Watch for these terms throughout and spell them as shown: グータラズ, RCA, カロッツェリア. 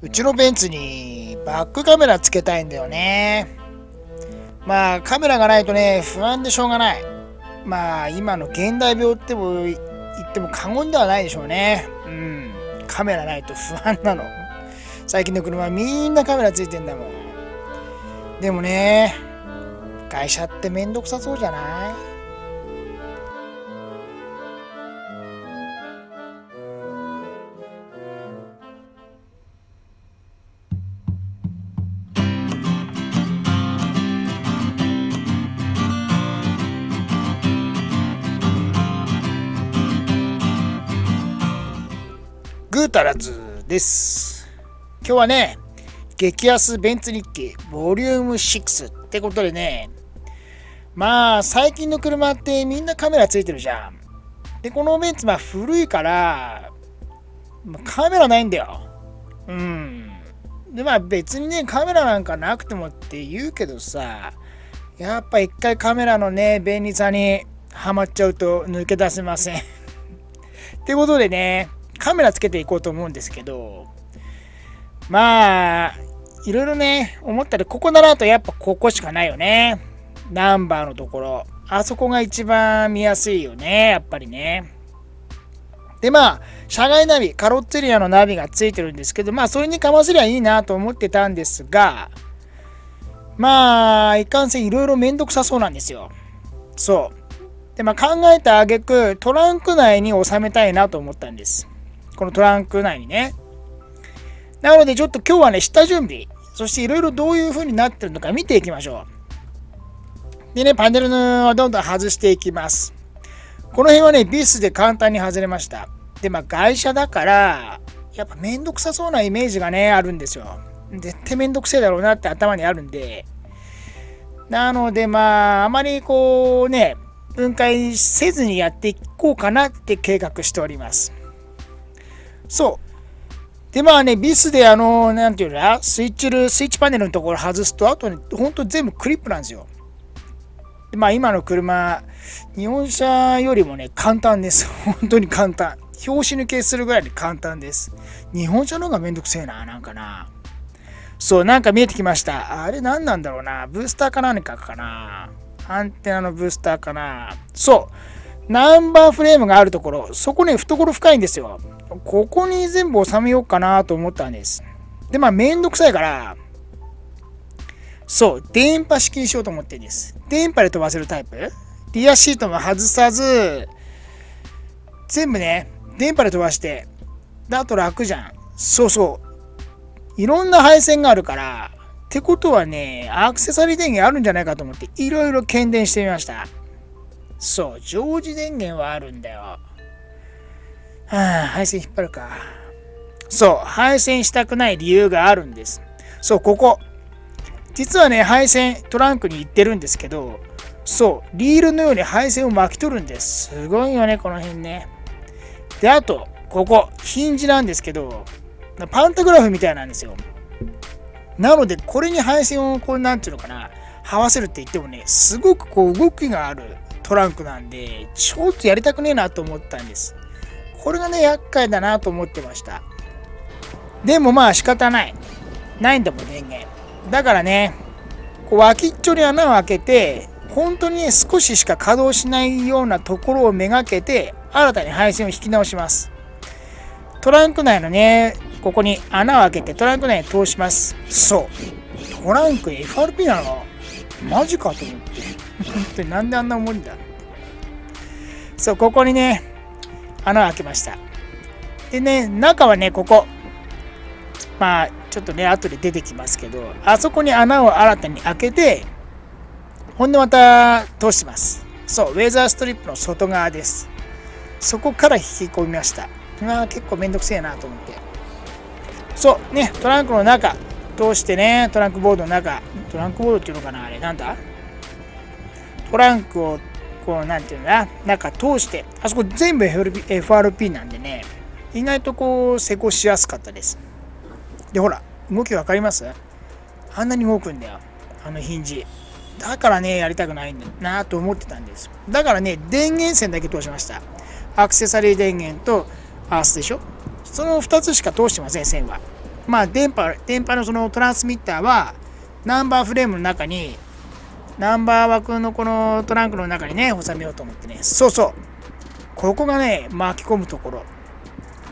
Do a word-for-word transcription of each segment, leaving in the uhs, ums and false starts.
うちのベンツにバックカメラつけたいんだよね。まあカメラがないとね、不安でしょうがない。まあ今の現代病っても言っても過言ではないでしょうね。うん。カメラないと不安なの。最近の車みんなカメラついてんだもん。でもね、会社ってめんどくさそうじゃない？グータラズです。今日はね、激安ベンツ日記ボリュームろくってことでね、まあ最近の車ってみんなカメラついてるじゃん。で、このベンツまあ古いから、まあ、カメラないんだよ。うん。で、まあ別にね、カメラなんかなくてもって言うけどさ、やっぱ一回カメラのね、便利さにはまっちゃうと抜け出せません。ってことでね、カメラつけていこうと思うんですけど、まあいろいろね思ったら、ここならとやっぱここしかないよね。ナンバーのところ、あそこが一番見やすいよね、やっぱりね。でまあ車外ナビ、カロッツェリアのナビがついてるんですけど、まあそれにかませりゃいいなと思ってたんですが、まあいかんせんいろいろめんどくさそうなんですよ。そうでまあ考えた挙句、トランク内に収めたいなと思ったんです、このトランク内にね。なのでちょっと今日はね、下準備、そしていろいろどういう風になってるのか見ていきましょう。でね、パネルはどんどん外していきます。この辺はね、ビスで簡単に外れました。で、まあ外車だから、やっぱめんどくさそうなイメージがね、あるんですよ。絶対めんどくせえだろうなって頭にあるんで。なのでまあ、あまりこうね、分解せずにやっていこうかなって計画しております。そう。で、まあね、ビスで、あの、なんていうの、スイッチル、スイッチパネルのところ外すと、あとね、ほんと全部クリップなんですよ。でまあ、今の車、日本車よりもね、簡単です。本当に簡単。拍子抜けするぐらいで簡単です。日本車の方がめんどくせえな、なんかな。そう、なんか見えてきました。あれ、なんなんだろうな。ブースターか何かかな。アンテナのブースターかな。そう。ナンバーフレームがあるところ、そこね、懐深いんですよ。ここに全部収めようかなと思ったんです。で、まあ、めんどくさいから、そう、電波式にしようと思ってるんです。電波で飛ばせるタイプ。リアシートも外さず、全部ね、電波で飛ばして、だと楽じゃん。そうそう。いろんな配線があるから、ってことはね、アクセサリー電源あるんじゃないかと思って、いろいろ検電してみました。そう、常時電源はあるんだよ。はあ、配線引っ張るか。そう、配線したくない理由があるんです。そう、ここ。実はね、配線、トランクに行ってるんですけど、そう、リールのように配線を巻き取るんです。すごいよね、この辺ね。で、あと、ここ、ヒンジなんですけど、パンタグラフみたいなんですよ。なので、これに配線を、こう、なんていうのかな、這わせるって言ってもね、すごくこう、動きがあるトランクなんで、ちょっとやりたくねえなと思ったんです。これがね、厄介だなと思ってました。でもまあ仕方ない。ないんだもん、電源。だからね、こう脇っちょに穴を開けて、本当にね、少ししか稼働しないようなところをめがけて、新たに配線を引き直します。トランク内のね、ここに穴を開けて、トランク内に通します。そう。トランク エフアールピー なの？マジかと思って。本当になんであんな重いんだ。そう、ここにね、穴を開けました。でね、中はね、ここ。まあ、ちょっとね、後で出てきますけど、あそこに穴を新たに開けて、ほんでまた通します。そう、ウェザーストリップの外側です。そこから引き込みました。まあ、結構めんどくせえなと思って。そう、ね、トランクの中、通してね、トランクボードの中、トランクボードっていうのかな、あれ、なんだ？トランクをこうなんていうのかな、中通して、あそこ全部 エフアールピー なんでね、意外とこう施工しやすかったです。で、ほら、動き分かります？あんなに動くんだよ、あのヒンジ。だからね、やりたくないんだなと思ってたんです。だからね、電源線だけ通しました。アクセサリー電源とアースでしょ？そのふたつしか通してません、線は。まあ電波、電波のそのトランスミッターはナンバーフレームの中に、ナンバー枠のこのトランクの中にね、収めようと思ってね。そうそう。ここがね、巻き込むところ。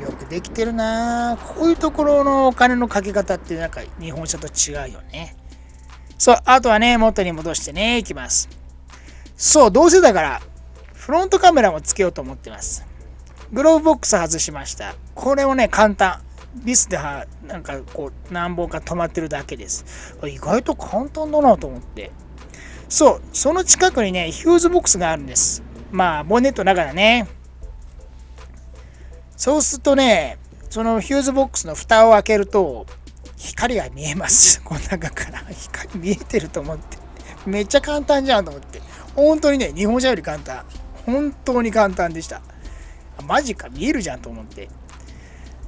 よくできてるなぁ。こういうところのお金のかけ方ってなんか日本車と違うよね。そう、あとはね、元に戻してね、いきます。そう、どうせだから、フロントカメラもつけようと思ってます。グローブボックス外しました。これをね、簡単。ビスではなんかこう何本か止まってるだけです。意外と簡単だなと思って。そう、その近くにね、ヒューズボックスがあるんです。まあ、ボンネットの中だね。そうするとね、そのヒューズボックスの蓋を開けると、光が見えます。この中から光見えてると思って。めっちゃ簡単じゃんと思って。本当にね、日本車より簡単。本当に簡単でした。マジか、見えるじゃんと思って。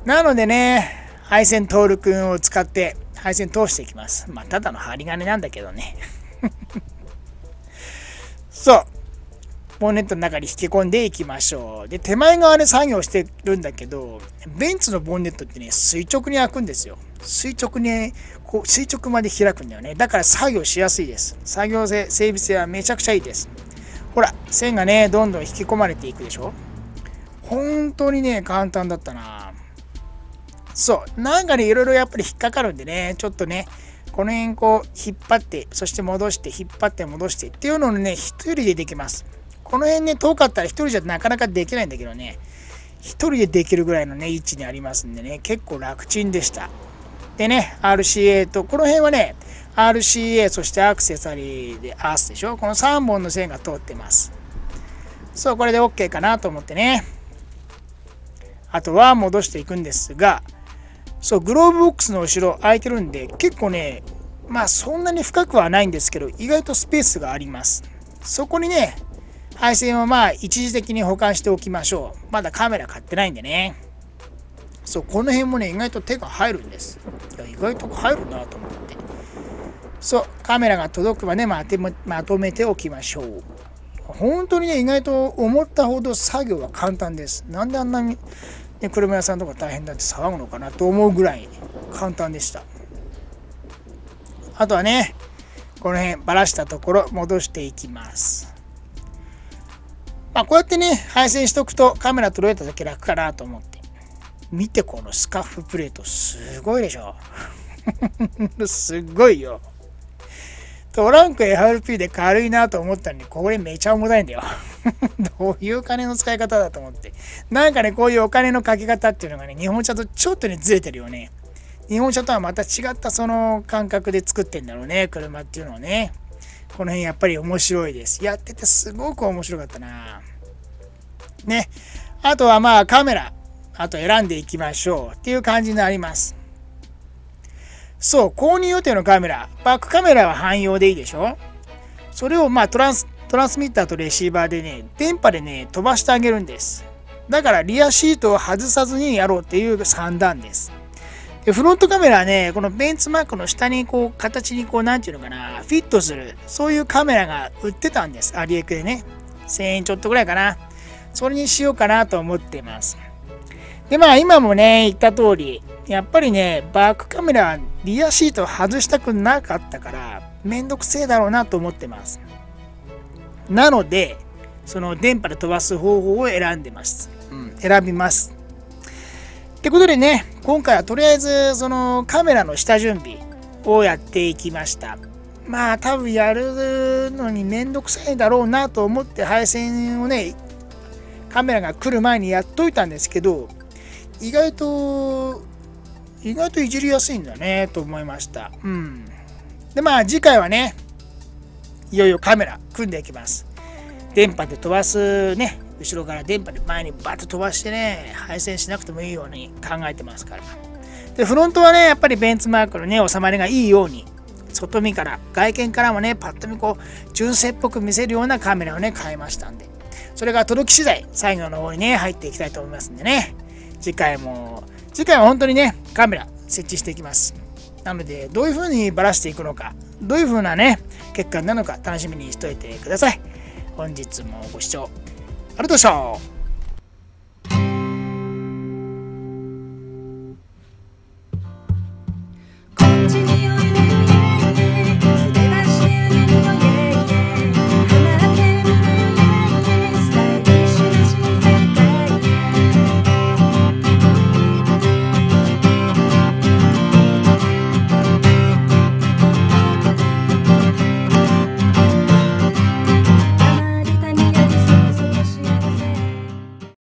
なのでね、配線トール君を使って配線通していきます。まあ、ただの針金なんだけどね。そう。ボンネットの中に引き込んでいきましょう。で、手前側で作業してるんだけど、ベンツのボンネットってね、垂直に開くんですよ。垂直に、こう、垂直まで開くんだよね。だから作業しやすいです。作業性、整備性はめちゃくちゃいいです。ほら、線がね、どんどん引き込まれていくでしょ。本当にね、簡単だったな。そう。なんかね、いろいろやっぱり引っかかるんでね、ちょっとね、この辺こう、引っ張って、そして戻して、引っ張って、戻してっていうのをね、一人でできます。この辺ね、遠かったら一人じゃなかなかできないんだけどね、一人でできるぐらいのね、位置にありますんでね、結構楽ちんでした。でね、アールシーエー と、この辺はね、アールシーエー、そしてアクセサリーでアースでしょ。このさんぼんの線が通ってます。そう、これで OK かなと思ってね。あとは戻していくんですが、そう、グローブボックスの後ろ空いてるんで、結構ね、まあそんなに深くはないんですけど、意外とスペースがあります。そこにね、配線をまあ一時的に保管しておきましょう。まだカメラ買ってないんでね。そう、この辺もね、意外と手が入るんです。いや、意外と入るなと思って。そう、カメラが届くまでまとめ、まとめておきましょう。本当にね、意外と思ったほど作業は簡単です。なんであんなに。で、車屋さんとか大変だって騒ぐのかなと思うぐらい簡単でした。あとはね、この辺ばらしたところ戻していきます。まあこうやってね、配線しとくとカメラ取れただけ楽かなと思って。見てこのスカフプレート、すごいでしょ。すごいよ。トランク エフアールピー で軽いなと思ったのに、これめちゃ重たいんだよ。どういうお金の使い方だと思って。なんかね、こういうお金のかけ方っていうのがね、日本車とちょっとね、ずれてるよね。日本車とはまた違ったその感覚で作ってんだろうね、車っていうのをね。この辺やっぱり面白いです。やっててすごく面白かったな。ね。あとはまあカメラ。あと選んでいきましょうっていう感じになります。そう、購入予定のカメラ。バックカメラは汎用でいいでしょ。それをまあトランス、トランスミッターとレシーバーでね、電波でね、飛ばしてあげるんです。だからリアシートを外さずにやろうっていう算段です。で、フロントカメラはね、このベンツマークの下にこう、形にこう、なんていうのかな、フィットする、そういうカメラが売ってたんです。アリエクでね。せんえんちょっとぐらいかな。それにしようかなと思ってます。で、まあ今もね、言った通り、やっぱりね、バックカメラはリアシートを外したくなかったから、めんどくせえだろうなと思ってます。なので、その電波で飛ばす方法を選んでます。うん、選びます。ってことでね、今回はとりあえず、そのカメラの下準備をやっていきました。まあ、多分やるのにめんどくさいだろうなと思って、配線をね、カメラが来る前にやっといたんですけど、意外と、意外といじりやすいんだねと思いました。うん。で、まあ次回はね、いよいよカメラ組んでいきます。電波で飛ばすね、後ろから電波で前にバッと飛ばしてね、配線しなくてもいいように考えてますから。で、フロントはね、やっぱりベンツマークのね、収まりがいいように、外見から、外見からもね、パッと見こう、純正っぽく見せるようなカメラをね、買いましたんで、それが届き次第、作業の方にね、入っていきたいと思いますんでね、次回も、次回は本当にね、カメラ設置していきます。なので、どういう風にばらしていくのか、どういう風なね、結果になるのか楽しみにしておいてください。本日もご視聴ありがとうございました。感じによ